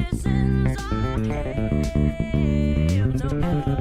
lessons I gave.